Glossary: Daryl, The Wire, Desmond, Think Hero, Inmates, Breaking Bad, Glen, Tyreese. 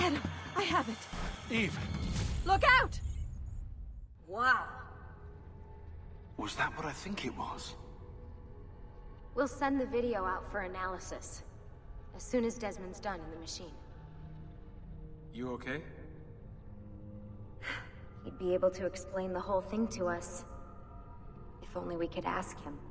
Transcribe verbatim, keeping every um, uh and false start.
Adam, I have it. Eve. Look out! Wow. Was that what I think it was? We'll send the video out for analysis as soon as Desmond's done in the machine. You okay? He'd be able to explain the whole thing to us. If only we could ask him.